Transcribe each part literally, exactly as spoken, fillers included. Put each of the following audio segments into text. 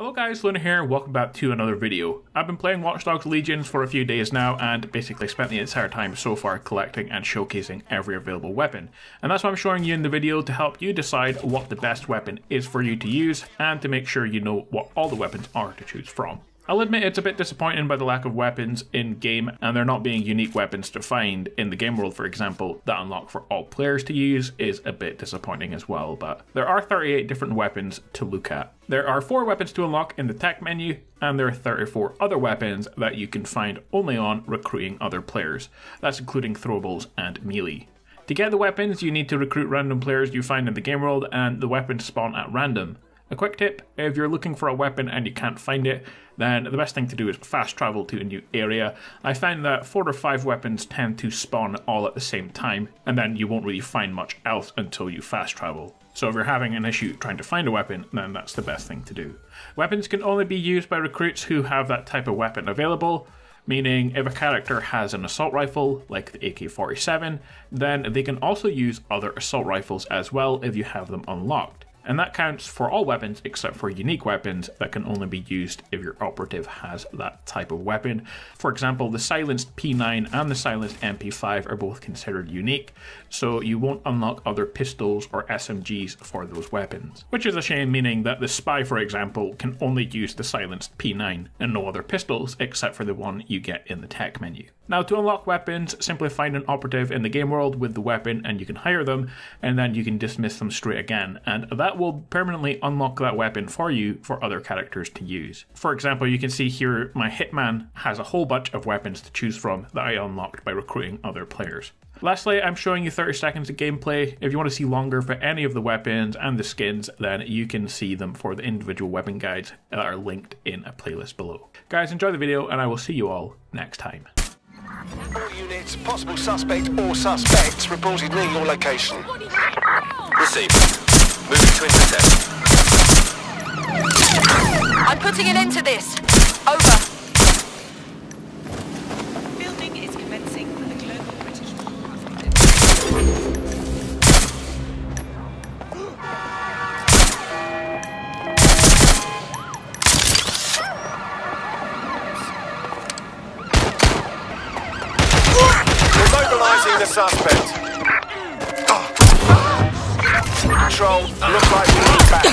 Hello guys, Luna here, welcome back to another video. I've been playing Watch Dogs Legion for a few days now and basically spent the entire time so far collecting and showcasing every available weapon. And that's what I'm showing you in the video to help you decide what the best weapon is for you to use and to make sure you know what all the weapons are to choose from. I'll admit it's a bit disappointing by the lack of weapons in game and there not being unique weapons to find in the game world, for example, that unlock for all players to use is a bit disappointing as well, but there are thirty-eight different weapons to look at. There are four weapons to unlock in the tech menu, and there are thirty-four other weapons that you can find only on recruiting other players. That's including throwables and melee. To get the weapons, you need to recruit random players you find in the game world and the weapons spawn at random. A quick tip, if you're looking for a weapon and you can't find it, then the best thing to do is fast travel to a new area. I find that four or five weapons tend to spawn all at the same time, and then you won't really find much else until you fast travel. So if you're having an issue trying to find a weapon, then that's the best thing to do. Weapons can only be used by recruits who have that type of weapon available, meaning if a character has an assault rifle, like the A K forty-seven, then they can also use other assault rifles as well if you have them unlocked. And that counts for all weapons except for unique weapons that can only be used if your operative has that type of weapon. For example, the silenced P nine and the silenced M P five are both considered unique, so you won't unlock other pistols or S M Gs for those weapons. Which is a shame, meaning that the spy, for example, can only use the silenced P nine and no other pistols except for the one you get in the tech menu. Now, to unlock weapons, simply find an operative in the game world with the weapon and you can hire them, and then you can dismiss them straight again, and that will permanently unlock that weapon for you for other characters to use. For example, you can see here my hitman has a whole bunch of weapons to choose from that I unlocked by recruiting other players. Lastly, I'm showing you thirty seconds of gameplay. If you want to see longer for any of the weapons and the skins, then you can see them for the individual weapon guides that are linked in a playlist below. Guys, enjoy the video and I will see you all next time. All units, possible suspect or suspects reported near your location. Received. Moving to intercept. I'm putting an end to this. Over. Building is commencing for the global British Mobilizing the suspect. Control, look like we need back.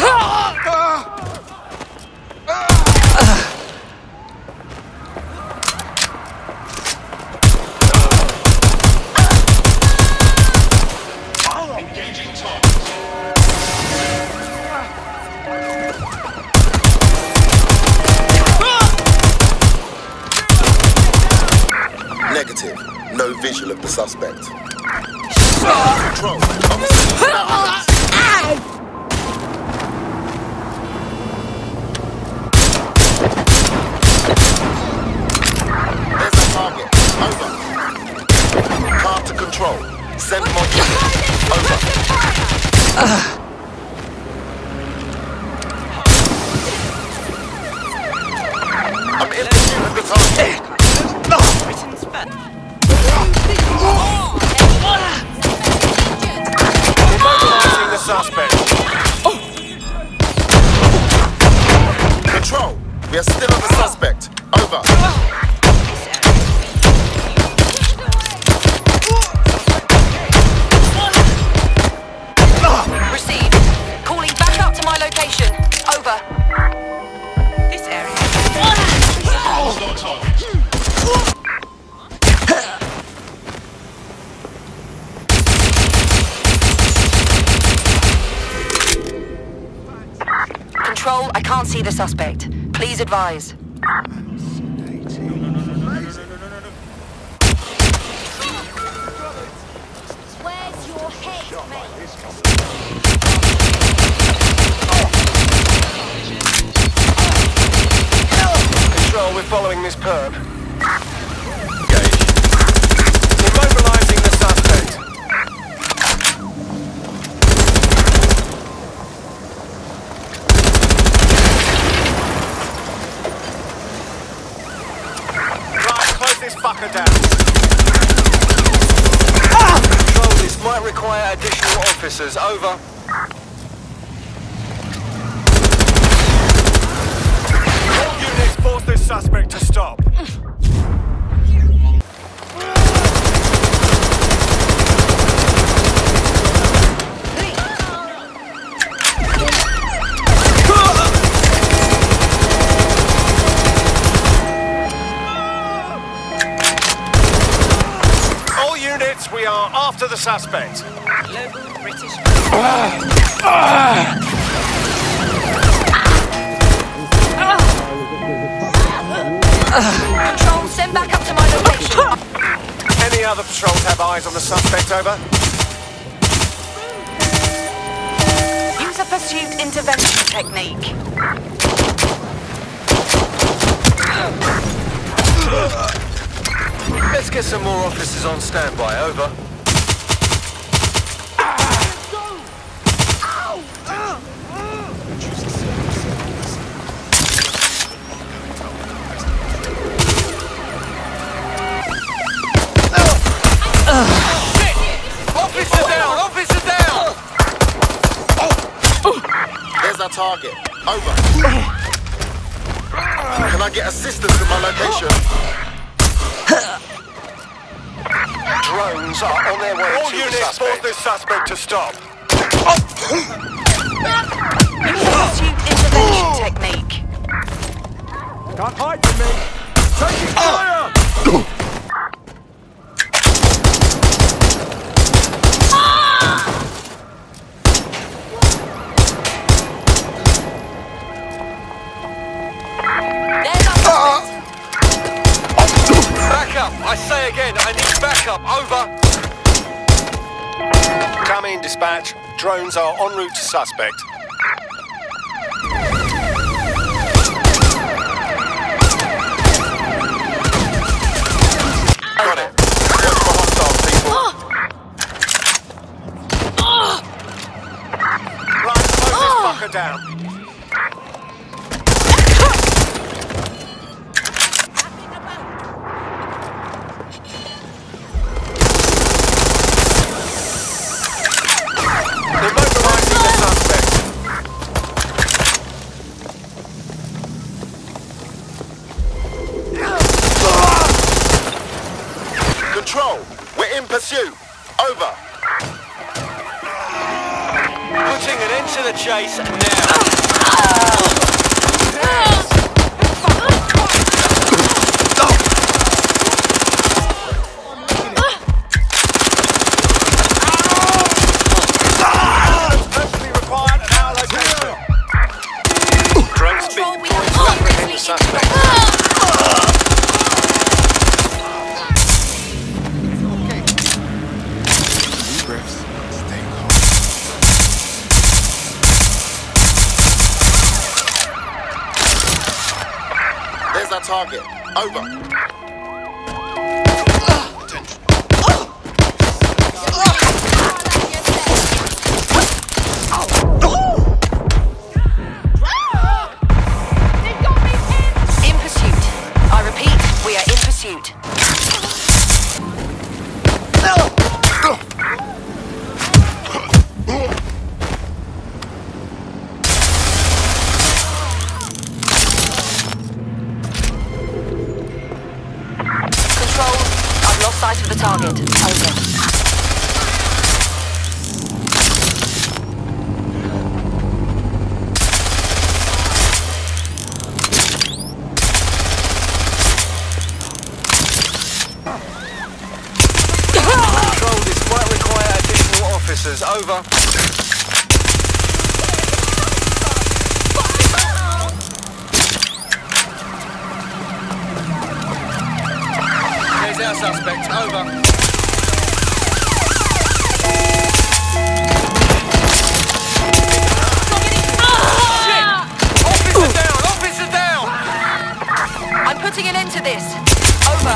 Engaging top. Negative. No visual of the suspect. Control. There's a target. Over. Car to control. Send mod unit. Over. Uh. Suspect. Oh. Control, we are still on the suspect. Over. Proceed. Calling back up to my location. Over. This area. Oh. Control, I can't see the suspect. Please advise. Hallucinating. No, no, no, no, no, no, no, no, no. Where's your head, mate? Control, we're following this perp. Engage. Immobilizing the suspect. Fucker down. Ah! Control, this might require additional officers. Over. after the suspect. Local British... Ah. Ah. Patrol, send back up to my location. Any other patrols have eyes on the suspect, over? Use a pursuit intervention technique. Let's get some more officers on standby, over. Target. Over. Can I get assistance at my location? Drones are on their way All to the suspect. All units, force this suspect to stop. Intervention technique. Can't hide from me. Taking fire! I say again, I need backup, over! Come in, dispatch. Drones are en route to suspect. Got it. Watch for hostiles, people. Oh. Oh. Right, slow oh. this fucker down. Control, we're in pursuit. Over. Putting an end to the chase now. Urgently required at our location. Drone speed points to apprehend the suspect. Target. Over. In pursuit. I repeat, we are in pursuit. Sight of the target. Over. Control, this might require additional officers. Over. Our suspect, over. Ah! Shit! Officer Ooh. down! Officer down! I'm putting an end to this. Over.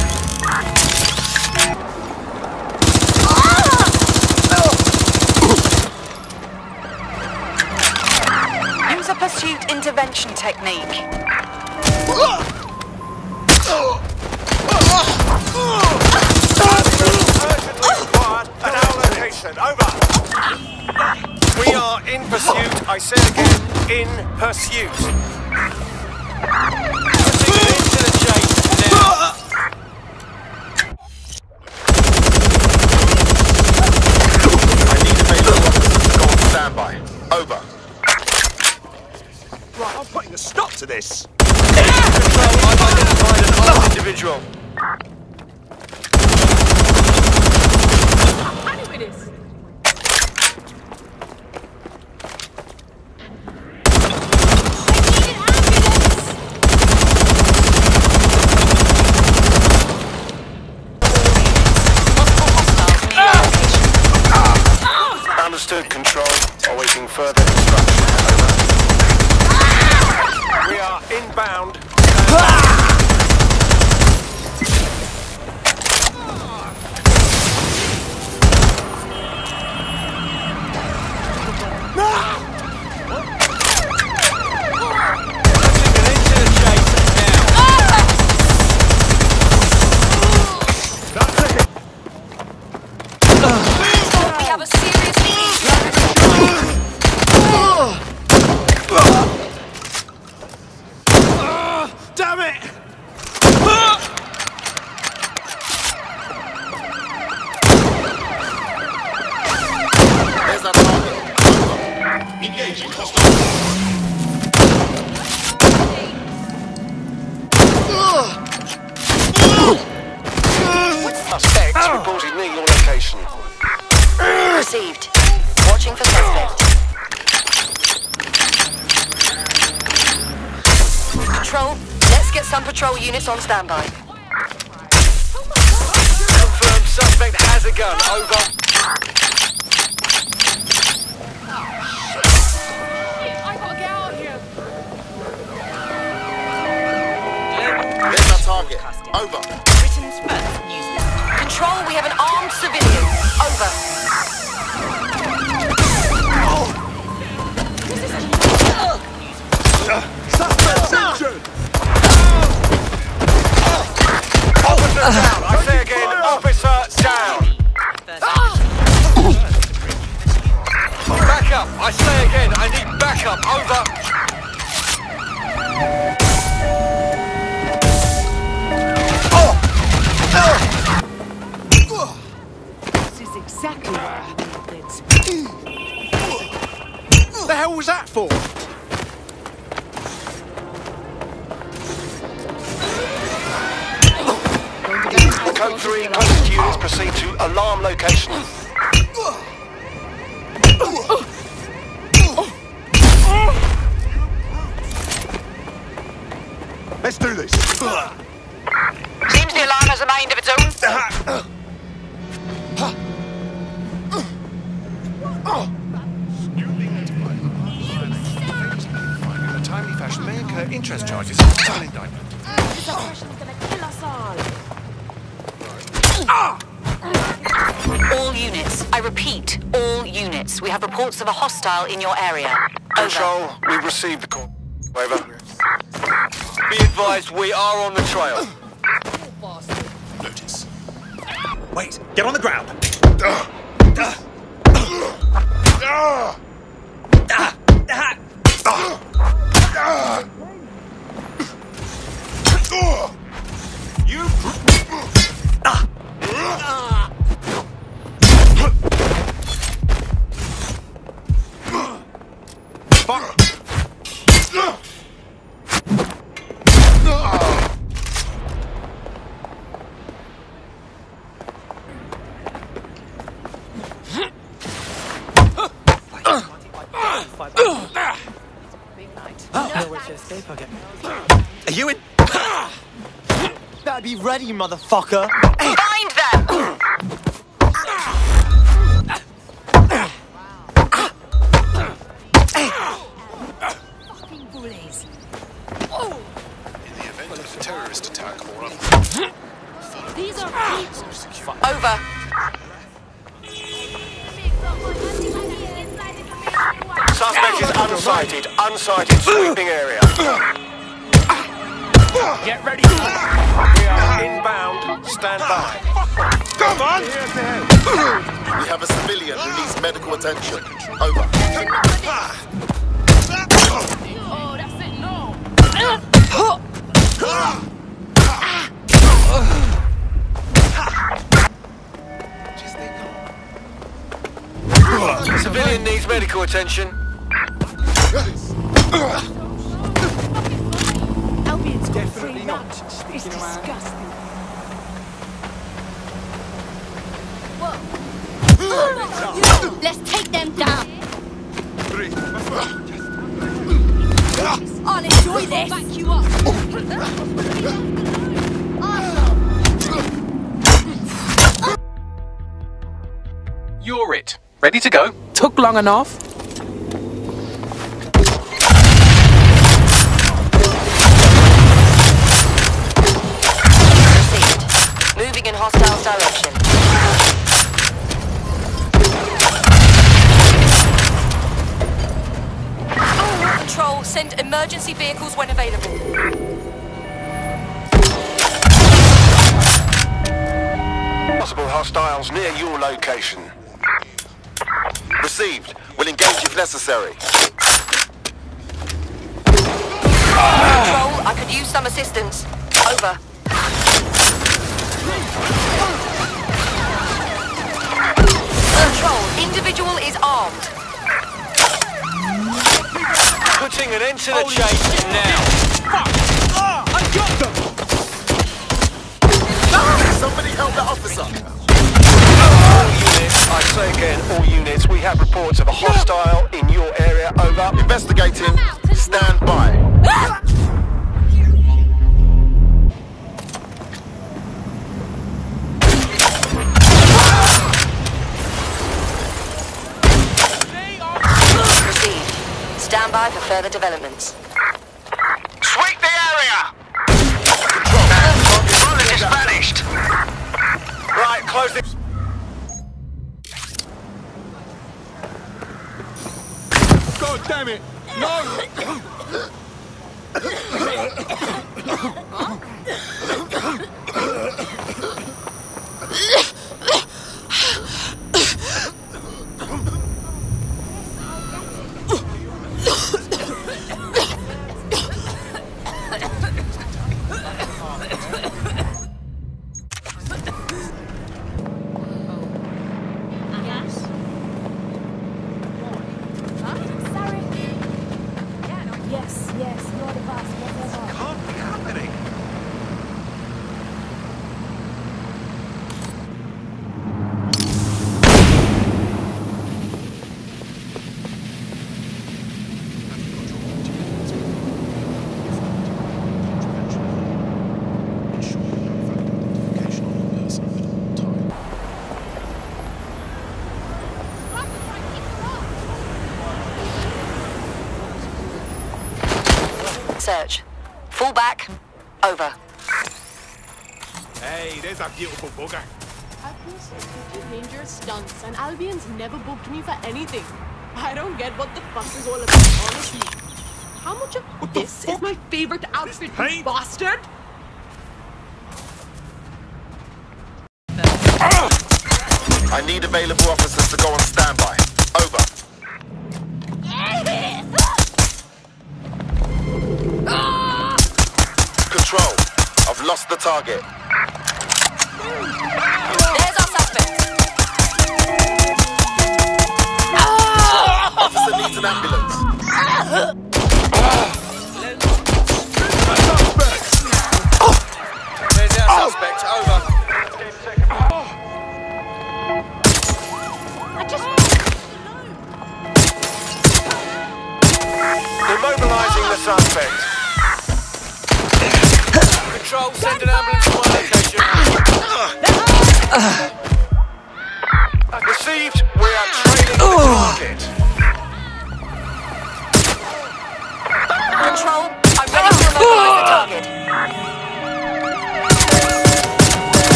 Ah! Use a pursuit intervention technique. Ah! Over. We are in pursuit. I said again, in pursuit. Into the chase now. I need available officers to go on standby. Over. Right, I'm putting a stop to this. Control, I've identified an armed individual. this. Control, awaiting further instruction. Over. We are inbound. Received. Watching for suspect. Patrol, let's get some patrol units on standby. Confirmed suspect has a gun. Over. I gotta get out of here. There's our target. Over. Control, we have an armed civilian. Over. Down. I say again, officer down. Back up. I say again, I need backup. Over. This is exactly what we needed. What the hell was that for? Code three, closest units proceed to alarm location. Let's do this. Seems the alarm has a mind of its own. In a timely fashion may incur interest charges. An indictment. This operation's gonna kill us all. All units, I repeat, all units, we have reports of a hostile in your area. Over. Control, we've received the call. Over. Be advised, we are on the trail. Notice. Wait, get on the ground. You... Are you in? Better be ready, motherfucker. Find them. Fucking bullies. In the event of a terrorist attack or other. These are people. Over. Suspect is unsighted. Unsighted sweeping area. Get ready. We are inbound. Stand by. Come on. We have a civilian who needs medical attention. Over. Oh, that's it. No. Civilian needs medical attention. Definitely not. It's disgusting. Whoa. back you up. Awesome. You're it. Ready to go? Took long enough. Received. Moving in hostile direction. Patrol, send emergency vehicles when available. Possible hostiles near your location. Received. We'll engage if necessary. Patrol, I could use some assistance. Over. Patrol, individual is armed. Putting an end to the chase now. Fuck! Ah, I got them! Ah. Somebody help the officer! All units, I say again, all units, we have reports of a hostile in your area. Over. Investigating. Stand by. Ah. Stand by for further developments. Sweep the area! Control. The bullet is vanished! Right, close it. God damn it! No! Search. Fall back. Over. Hey, there's a beautiful bugger. I've been searching for dangerous stunts, and Albion's never booked me for anything. I don't get what the fuss is all about, honestly. How much of what this is my favorite outfit, you bastard? I need available officers to go on standby. Over. Control. I've lost the target. There's our suspect. Officer needs an ambulance. Suspect. There's our suspect. Over. I just immobilizing the suspect. Control, send an ambulance to my location. Uh, Received, we are trailing the target. Control, I'm ready to mobilize the target.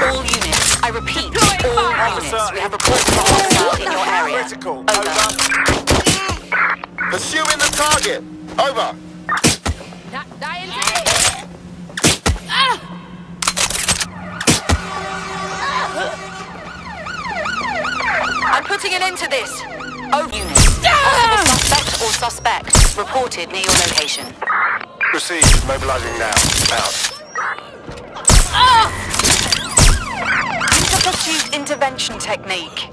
All units, I repeat. Officer, we have a point for hostile in your area. Critical. Over. Over. Pursuing the target. Over. Not dying. I'm putting an end to this. Over. Unit. Possible suspect or suspects reported near your location. Proceed. Mobilizing now. Out. Ah! Substitute intervention technique.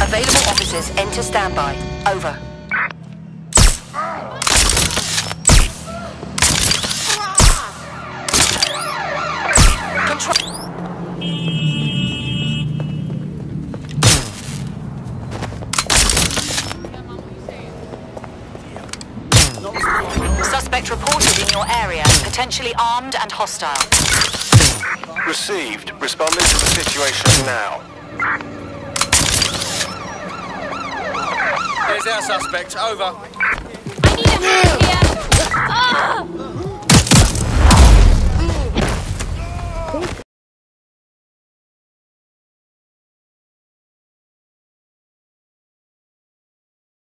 Available officers enter standby. Over. Suspect reported in your area, potentially armed and hostile. Received. Responding to the situation now. There's our suspect. Over. I need a move here.